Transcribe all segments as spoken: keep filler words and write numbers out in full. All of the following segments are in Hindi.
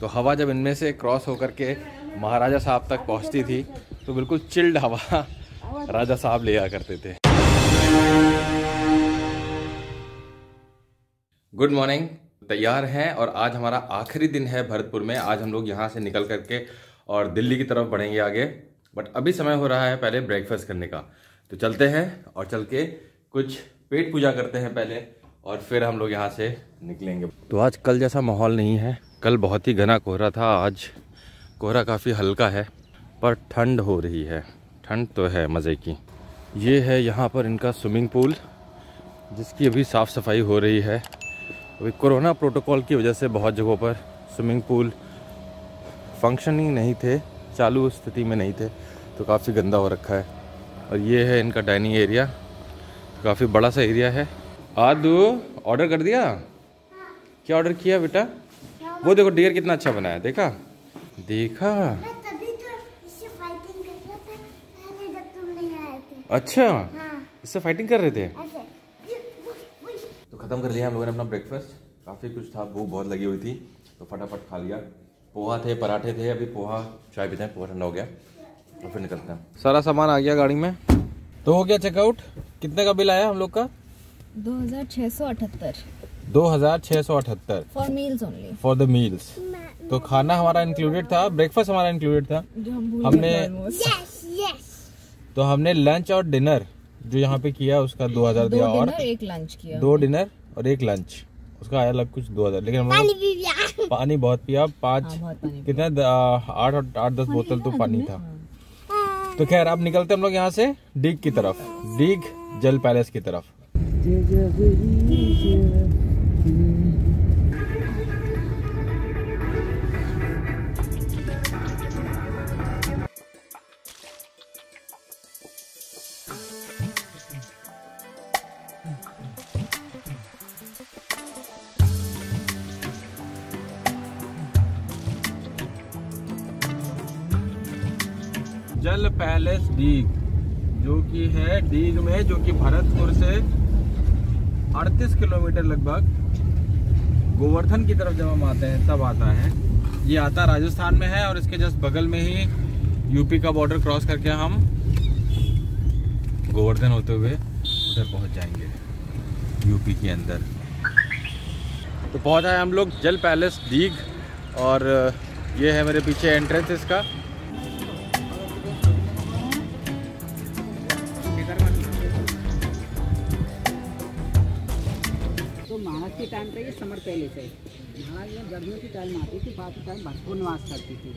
तो हवा जब इनमें से क्रॉस होकर के महाराजा साहब तक पहुंचती थी तो बिल्कुल चिल्ड हवा राजा साहब लिया करते थे। गुड मॉर्निंग, तैयार हैं और आज हमारा आखिरी दिन है भरतपुर में। आज हम लोग यहाँ से निकल करके और दिल्ली की तरफ बढ़ेंगे आगे, बट अभी समय हो रहा है पहले ब्रेकफास्ट करने का। तो चलते हैं और चल के कुछ पेट पूजा करते हैं पहले और फिर हम लोग यहाँ से निकलेंगे। तो आज कल जैसा माहौल नहीं है, कल बहुत ही घना कोहरा था, आज कोहरा काफ़ी हल्का है पर ठंड हो रही है। ठंड तो है मज़े की। ये है यहाँ पर इनका स्विमिंग पूल जिसकी अभी साफ़ सफाई हो रही है। अभी कोरोना प्रोटोकॉल की वजह से बहुत जगहों पर स्विमिंग पूल फंक्शनिंग नहीं थे, चालू स्थिति में नहीं थे, तो काफ़ी गंदा हो रखा है। और ये है इनका डाइनिंग एरिया, तो काफ़ी बड़ा सा एरिया है। आदू ऑर्डर कर दिया? क्या ऑर्डर किया बेटा? वो देखो डियर कितना अच्छा बना है, देखा देखा। अच्छा, इससे फाइटिंग कर रहे थे। तो ख़त्म कर लिया हम लोगों ने अपना ब्रेकफास्ट। काफ़ी कुछ था, भूख बहुत लगी हुई थी तो फटाफट खा लिया। पोहा थे, पराठे थे। अभी पोहा चाय पीते हैं, पोहा ठंडा हो गया और फिर निकलते हैं। सारा सामान आ गया गाड़ी में। तो हो गया चेकआउट। कितने का बिल आया हम लोग का? दो हज़ार छः सौ अठहत्तर। दो हज़ार छः सौ अठहत्तर for meals only, for the meals. तो खाना हमारा इंक्लूडेड था, ब्रेकफास्ट हमारा इंक्लूडेड था। हम हमने yes, yes. तो हमने लंच और डिनर जो यहाँ पे किया उसका दो हज़ार दिया, और एक लंच किया, दो डिनर और एक लंच, उसका आया लग कुछ दो हज़ार। लेकिन हम पानी, पानी बहुत पिया, पाँच कितना आठ आठ दस बोतल तो पानी था। तो खैर अब निकलते हम लोग यहाँ से डीग की तरफ, डीग जल पैलेस की तरफ। जल पैलेस डीग, जो कि है डीग में, जो कि भरतपुर से अड़तीस किलोमीटर लगभग गोवर्धन की तरफ जब हम आते हैं तब आता है। ये आता राजस्थान में है और इसके जस्ट बगल में ही यूपी का बॉर्डर क्रॉस करके हम गोवर्धन होते हुए उधर पहुंच जाएंगे यूपी के अंदर। तो पहुंच आए हम लोग जल पैलेस डीग और ये है मेरे पीछे एंट्रेंस इसका। टाइम पे ये समर पहले से ये गर्मियों की टाइम आती थी, बात टाइम भरतपुर निवास करती थी।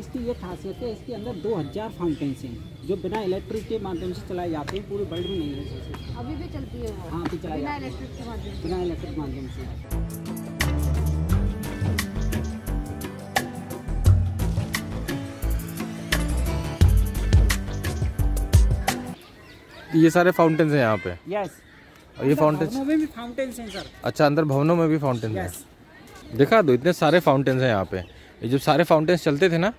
इसकी ये खासियत है, इसके अंदर दो हज़ार फाउंटेन्स हैं जो बिना इलेक्ट्रिक के माध्यम से चलाए जाते हैं। पूरे वर्ल्ड में नहीं है, अभी भी चलती है। हाँ, भी चलाई बिना इलेक्ट्रिक के माध्यम से, बिना इलेक्ट्रिक माध्यम से। ये सारे फाउंटेन्स हैं यहाँ पे? यस। और ये फाउंटेन में भी फाउंटेन्स हैं सर। अच्छा, अंदर भवनों में भी फाउंटेन्स yes. हैं। देखा दो, इतने सारे फाउंटेन्स हैं यहाँ पे। ये जब सारे फाउंटेन्स चलते थे ना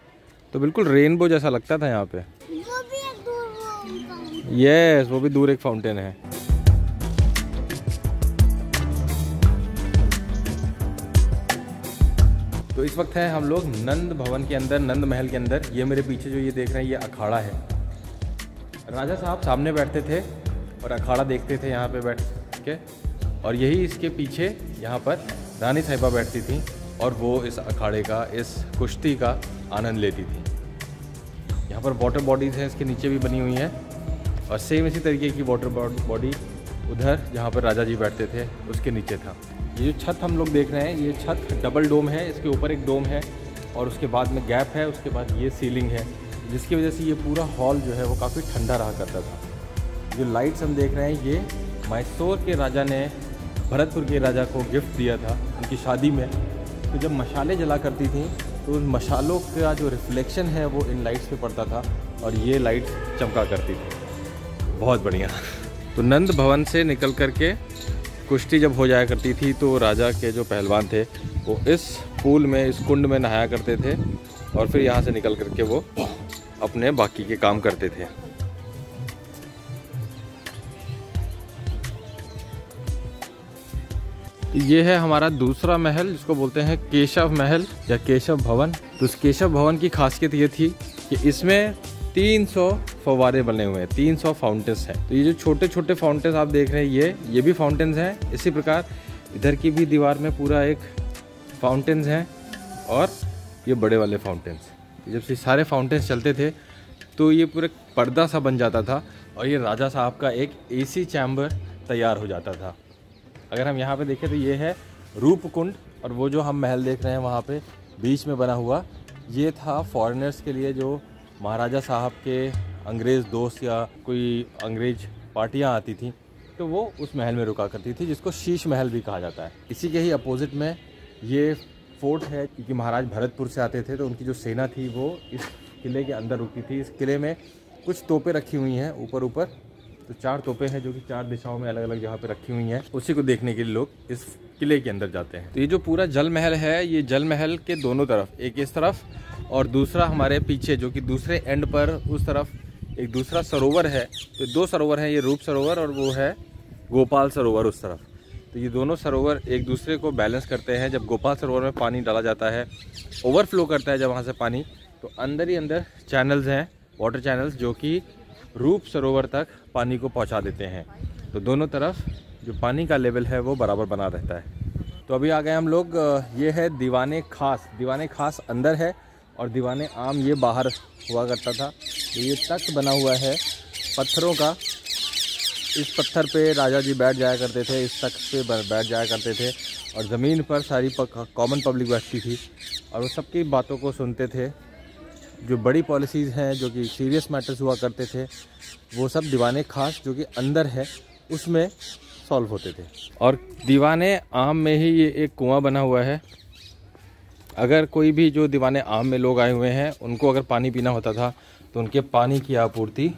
तो बिल्कुल रेनबो जैसा लगता था यहाँ पे। वो भी एक दूर यस yes, वो भी दूर एक फाउंटेन है। तो इस वक्त है हम लोग नंद भवन के अंदर, नंद महल के अंदर। ये मेरे पीछे जो ये देख रहे हैं ये अखाड़ा है। राजा साहब सामने बैठते थे और अखाड़ा देखते थे यहाँ पे बैठ के, और यही इसके पीछे यहाँ पर रानी साहिबा बैठती थी और वो इस अखाड़े का, इस कुश्ती का आनंद लेती थी। यहाँ पर वाटर बॉडीज़ हैं, इसके नीचे भी बनी हुई हैं, और सेम इसी तरीके की वाटर बॉडी उधर जहाँ पर राजा जी बैठते थे उसके नीचे था। ये जो छत हम लोग देख रहे हैं ये छत डबल डोम है, इसके ऊपर एक डोम है और उसके बाद में गैप है, उसके बाद ये सीलिंग है, जिसकी वजह से ये पूरा हॉल जो है वो काफ़ी ठंडा रहा करता था। जो लाइट्स हम देख रहे हैं ये मैसूर के राजा ने भरतपुर के राजा को गिफ्ट दिया था उनकी शादी में। तो जब मशालें जला करती थी तो उन मशालों का जो रिफ्लेक्शन है वो इन लाइट्स पे पड़ता था और ये लाइट चमका करती थी। बहुत बढ़िया। तो नंद भवन से निकल कर के कुश्ती जब हो जाया करती थी तो राजा के जो पहलवान थे वो इस पूल में, इस कुंड में नहाया करते थे और फिर यहाँ से निकल कर के वो अपने बाकी के काम करते थे। ये है हमारा दूसरा महल जिसको बोलते हैं केशव महल या केशव भवन। तो उस केशव भवन की खासियत ये थी कि इसमें तीन सौ फव्वारे बने हुए हैं, तीन सौ फाउंटेन्स हैं। तो ये जो छोटे छोटे फाउंटेन्स आप देख रहे हैं ये ये भी फाउंटेन्स हैं। इसी प्रकार इधर की भी दीवार में पूरा एक फाउंटेन्स हैं और ये बड़े वाले फाउंटेन्स। जब से सारे फाउंटेन्स चलते थे तो ये पूरा पर्दा सा बन जाता था और ये राजा साहब का एक एसी चैम्बर तैयार हो जाता था। अगर हम यहाँ पे देखें तो ये है रूप कुंड और वो जो हम महल देख रहे हैं वहाँ पे बीच में बना हुआ ये था फॉरेनर्स के लिए, जो महाराजा साहब के अंग्रेज़ दोस्त या कोई अंग्रेज पार्टियाँ आती थी तो वो उस महल में रुका करती थी, जिसको शीश महल भी कहा जाता है। इसी के ही अपोजिट में ये फोर्ट है, क्योंकि महाराज भरतपुर से आते थे तो उनकी जो सेना थी वो इस किले के अंदर रुकती थी। इस किले में कुछ तोपें रखी हुई हैं ऊपर ऊपर, तो चार तोपें हैं जो कि चार दिशाओं में अलग अलग जगह पे रखी हुई हैं, उसी को देखने के लिए लोग इस किले के अंदर जाते हैं। तो ये जो पूरा जल महल है, ये जल महल के दोनों तरफ, एक इस तरफ और दूसरा हमारे पीछे जो कि दूसरे एंड पर उस तरफ एक दूसरा सरोवर है। तो दो सरोवर हैं, ये रूप सरोवर और वो है गोपाल सरोवर उस तरफ। तो ये दोनों सरोवर एक दूसरे को बैलेंस करते हैं। जब गोपाल सरोवर में पानी डाला जाता है, ओवरफ्लो करता है जब वहाँ से पानी, तो अंदर ही अंदर चैनल्स हैं, वाटर चैनल्स, जो कि रूप सरोवर तक पानी को पहुंचा देते हैं। तो दोनों तरफ जो पानी का लेवल है वो बराबर बना रहता है। तो अभी आ गए हम लोग, ये है दीवाने खास। दीवाने खास अंदर है और दीवाने आम ये बाहर हुआ करता था। तो ये तख्त बना हुआ है पत्थरों का, इस पत्थर पे राजा जी बैठ जाया करते थे, इस तख्त पे बैठ जाया करते थे और ज़मीन पर सारी कॉमन पब्लिक बैठती थी और वो सबकी बातों को सुनते थे। जो बड़ी पॉलिसीज़ हैं, जो कि सीरियस मैटर्स हुआ करते थे, वो सब दीवाने खास जो कि अंदर है उसमें सॉल्व होते थे। और दीवाने आम में ही ये एक कुआं बना हुआ है। अगर कोई भी जो दीवाने आम में लोग आए हुए हैं उनको अगर पानी पीना होता था तो उनके पानी की आपूर्ति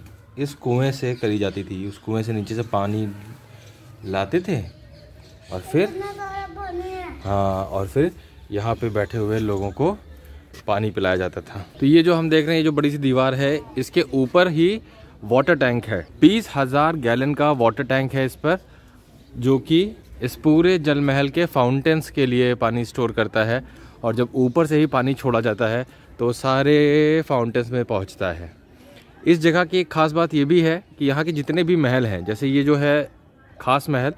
इस कुएं से करी जाती थी। उस कुएं से नीचे से पानी लाते थे और फिर हाँ और फिर यहाँ पर बैठे हुए लोगों को पानी पिलाया जाता था। तो ये जो हम देख रहे हैं, ये जो बड़ी सी दीवार है, इसके ऊपर ही वाटर टैंक है। बीस हज़ार गैलन का वाटर टैंक है इस पर, जो कि इस पूरे जल महल के फाउंटेन्स के लिए पानी स्टोर करता है। और जब ऊपर से ही पानी छोड़ा जाता है तो सारे फाउंटेन्स में पहुंचता है। इस जगह की एक ख़ास बात ये भी है कि यहाँ के जितने भी महल हैं, जैसे ये जो है खास महल,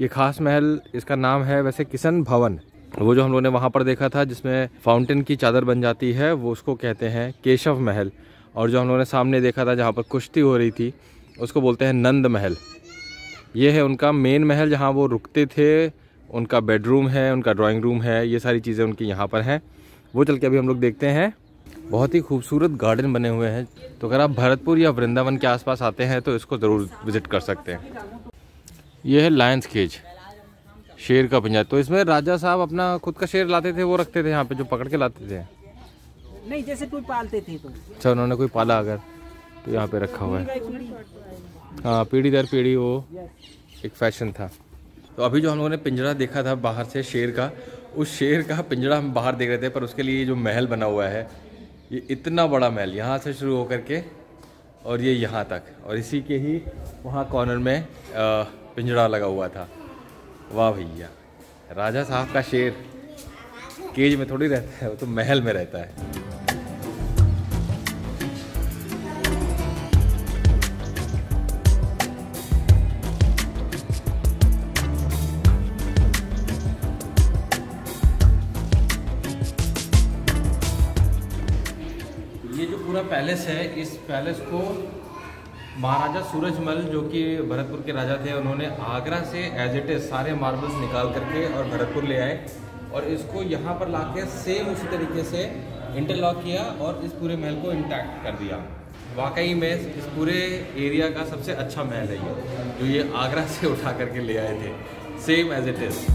ये खास महल इसका नाम है वैसे किशन भवन। वो जो हम लोगों ने वहाँ पर देखा था जिसमें फाउंटेन की चादर बन जाती है, वो उसको कहते हैं केशव महल। और जो हम लोगों ने सामने देखा था जहाँ पर कुश्ती हो रही थी, उसको बोलते हैं नंद महल। ये है उनका मेन महल जहाँ वो रुकते थे, उनका बेडरूम है, उनका ड्राइंग रूम है, ये सारी चीज़ें उनकी यहाँ पर हैं। वो चल के अभी हम लोग देखते हैं। बहुत ही खूबसूरत गार्डन बने हुए हैं, तो अगर आप भरतपुर या वृंदावन के आसपास आते हैं तो इसको ज़रूर विज़िट कर सकते हैं। ये है लायंस केज, शेर का पंजा। तो इसमें राजा साहब अपना खुद का शेर लाते थे, वो रखते थे यहाँ पे, जो पकड़ के लाते थे, नहीं जैसे कोई पालते थे तो अच्छा उन्होंने कोई पाला अगर तो यहाँ पे रखा हुआ है। हाँ, पीढ़ी दर पीढ़ी वो एक फैशन था। तो अभी जो हम लोगों ने पिंजरा देखा था बाहर से शेर का, उस शेर का पिंजरा हम बाहर देख रहे थे, पर उसके लिए जो महल बना हुआ है, ये इतना बड़ा महल यहाँ से शुरू होकर के और ये यहाँ तक, और इसी के ही वहाँ कॉर्नर में पिंजरा लगा हुआ था। वाह भैया, राजा साहब का शेर केज में थोड़ी रहता है, वो तो महल में रहता है। ये जो पूरा पैलेस है, इस पैलेस को महाराजा सूरजमल, जो कि भरतपुर के राजा थे, उन्होंने आगरा से एज इट इज़ सारे मार्बल्स निकाल करके और भरतपुर ले आए और इसको यहाँ पर लाके सेम उसी तरीके से इंटरलॉक किया और इस पूरे महल को इंटैक्ट कर दिया। वाकई में इस पूरे एरिया का सबसे अच्छा महल है ये, जो ये आगरा से उठा करके ले आए थे, सेम एज इट इज़।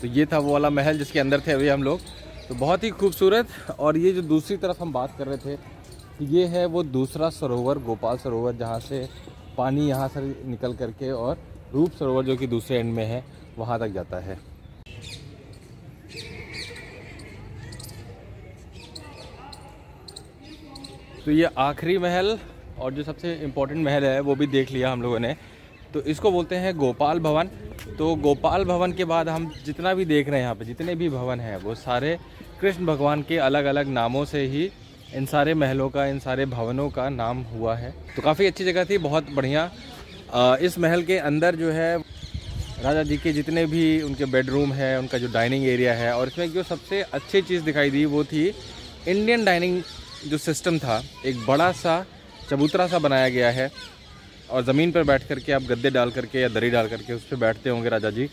तो ये था वो वाला महल जिसके अंदर थे अभी हम लोग, तो बहुत ही खूबसूरत। और ये जो दूसरी तरफ हम बात कर रहे थे, ये है वो दूसरा सरोवर, गोपाल सरोवर, जहाँ से पानी यहाँ से निकल करके और रूप सरोवर जो कि दूसरे एंड में है वहाँ तक जाता है। तो ये आखिरी महल और जो सबसे इम्पोर्टेंट महल है वो भी देख लिया हम लोगों ने। तो इसको बोलते हैं गोपाल भवन। तो गोपाल भवन के बाद हम जितना भी देख रहे हैं यहाँ पे जितने भी भवन हैं वो सारे कृष्ण भगवान के अलग अलग नामों से ही इन सारे महलों का इन सारे भवनों का नाम हुआ है। तो काफ़ी अच्छी जगह थी, बहुत बढ़िया। इस महल के अंदर जो है राजा जी के जितने भी उनके बेडरूम है, उनका जो डाइनिंग एरिया है, और इसमें जो सबसे अच्छी चीज़ दिखाई दी वो थी इंडियन डाइनिंग जो सिस्टम था। एक बड़ा सा चबूतरा सा बनाया गया है और ज़मीन पर बैठ करके आप गद्दे डाल करके या दरी डाल करके उस पर बैठते होंगे राजा जी,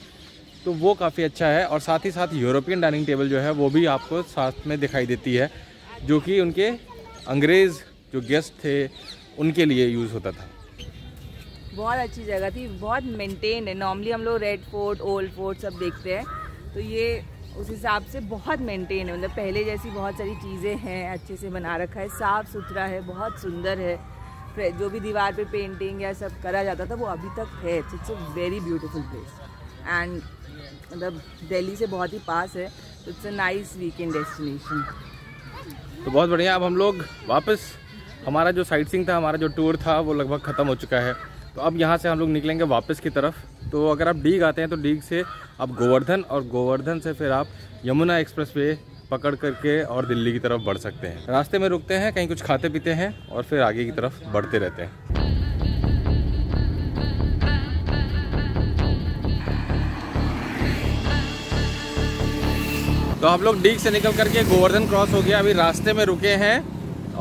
तो वो काफ़ी अच्छा है। और साथ ही साथ यूरोपियन डाइनिंग टेबल जो है वो भी आपको साथ में दिखाई देती है, जो कि उनके अंग्रेज़ जो गेस्ट थे उनके लिए यूज़ होता था। बहुत अच्छी जगह थी, बहुत मेंटेन है। नॉर्मली हम लोग रेड फोर्ट, ओल्ड फोर्ट सब देखते हैं, तो ये उस हिसाब से बहुत मेंटेन है। मतलब पहले जैसी बहुत सारी चीज़ें हैं, अच्छे से बना रखा है, साफ़ सुथरा है, बहुत सुंदर है। जो भी दीवार पे पेंटिंग या सब करा जाता था वो अभी तक है। It's a very beautiful place and मतलब दिल्ली से बहुत ही पास है, तो it's a nice weekend destination. तो बहुत बढ़िया। अब हम लोग वापस, हमारा जो साइट सीइंग था, हमारा जो टूर था वो लगभग ख़त्म हो चुका है। तो अब यहाँ से हम लोग निकलेंगे वापस की तरफ। तो अगर आप डीग आते हैं तो डीग से आप गोवर्धन, और गोवर्धन से फिर आप यमुना एक्सप्रेसवे पकड़ करके और दिल्ली की तरफ बढ़ सकते हैं। रास्ते में रुकते हैं, कहीं कुछ खाते पीते हैं और फिर आगे की तरफ बढ़ते रहते हैं। तो हम लोग डीग से निकल करके गोवर्धन क्रॉस हो गया। अभी रास्ते में रुके हैं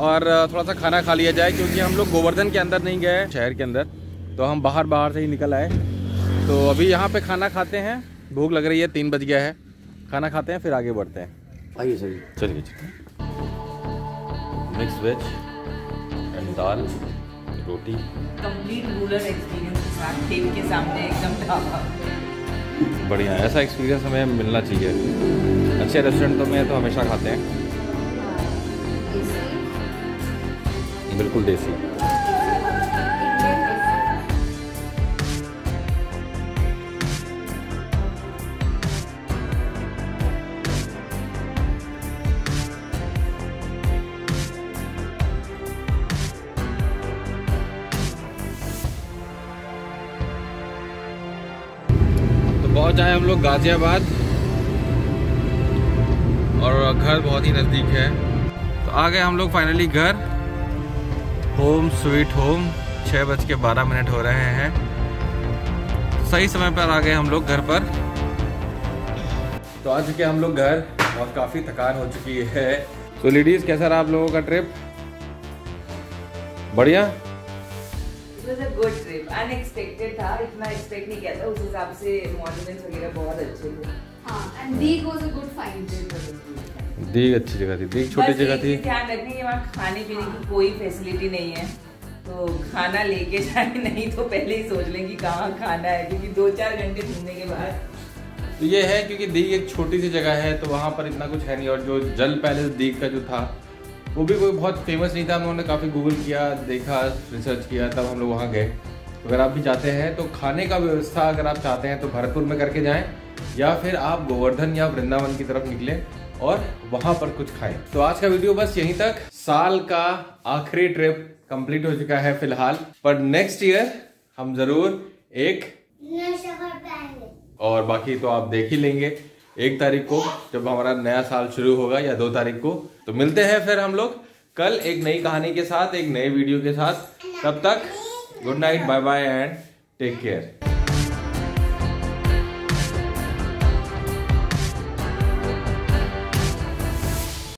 और थोड़ा सा खाना खा लिया जाए, क्योंकि हम लोग गोवर्धन के अंदर नहीं गए, शहर के अंदर, तो हम बाहर बाहर से ही निकल आए। तो अभी यहाँ पे खाना खाते हैं, भूख लग रही है, तीन बज गया है, खाना खाते हैं फिर आगे बढ़ते हैं। आइए सर, चलिए। Mix veg and dal roti, complete rural experience के साथ टेबल के सामने एकदम ढाबा। बढ़िया, ऐसा एक्सपीरियंस हमें मिलना चाहिए। अच्छे रेस्टोरेंटों में तो हमेशा खाते हैं, बिल्कुल देसी। पहुँच आए हम लोग गाजियाबाद और घर बहुत ही नज़दीक है। तो आ गए हम लोग फाइनली घर, होम स्वीट होम। छः बज के बारह मिनट हो रहे हैं, सही समय पर आ गए हम लोग घर पर। तो आ चुके हम लोग घर और काफ़ी थकान हो चुकी है। तो लेडीज़, कैसा रहा आप लोगों का ट्रिप? बढ़िया, गुड ट्रिप। अनएक्सपेक्टेड था, इतना एक्सपेक्ट नहीं किया था। उस हिसाब से मॉन्यूमेंट्स वगैरह बहुत अच्छे थे। हाँ, and Deeg was a good find. Deeg अच्छी जगह थी, दीग छोटी जगह थी। ध्यान रखने की वहाँ खाने पीने की कोई फैसिलिटी नहीं है, तो खाना लेके जाए, नहीं तो पहले ही सोच लें कि कहाँ खाना है, क्योंकि दो चार घंटे घूमने के बाद। तो ये है, क्योंकि दीग एक छोटी सी जगह है तो वहाँ पर इतना कुछ है नहीं। और जो जल पैलेस दीग का जो था वो भी कोई बहुत फेमस नहीं था। हम लोगों ने काफ़ी गूगल किया, देखा, रिसर्च किया, तब हम लोग वहाँ गए। तो अगर आप भी जाते हैं तो खाने का व्यवस्था अगर आप चाहते हैं तो भरतपुर में करके जाएं, या फिर आप गोवर्धन या वृंदावन की तरफ निकलें और वहाँ पर कुछ खाएं। तो आज का वीडियो बस यहीं तक। साल का आखिरी ट्रिप कंप्लीट हो चुका है फिलहाल, पर नेक्स्ट ईयर हम ज़रूर एक और बाकी तो आप देख ही लेंगे एक तारीख को जब हमारा नया साल शुरू होगा, या दो तारीख को। तो मिलते हैं फिर हम लोग कल एक नई कहानी के साथ, एक नए वीडियो के साथ। तब तक good night, bye bye and take care.